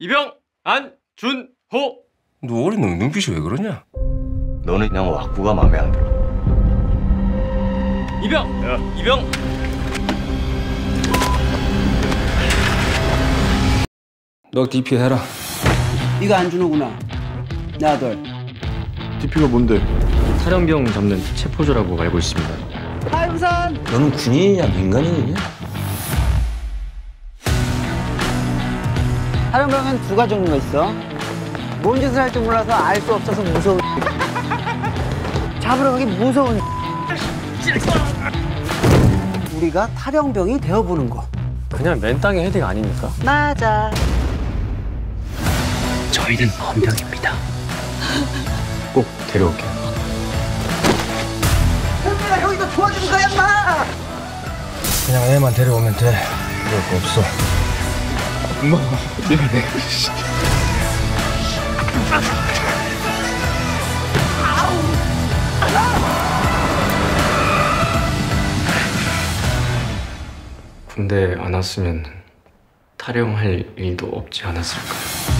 이병, 안, 준, 호. 너 어린 놈 눈빛이 왜 그러냐? 너는 그냥 왁구가 마음에 안 들어. 이병! 야. 이병! 너 D.P. 해라. 이거 안 주는구나. 내 아들. D.P.가 뭔데? 사령병 잡는 체포조라고 알고 있습니다. 하임산! 너는 군인이냐 민간인이냐? 사령병은 두 가지 종류가 있어. 뭔 짓을 할지 몰라서 알 수 없어서 무서운 잡으러 가기 무서운 우리가 탈영병이 되어보는 거. 그냥 맨땅에 헤딩 아닙니까? 맞아. 저희는 헌병입니다. 꼭 데려올게요. 현민아, 여기서 도와주는 거야, 인마! 그냥 애만 데려오면 돼. 그럴 거 없어. 엄마, 미안해. 군대 안 왔으면 탈영할 일도 없지 않았을까.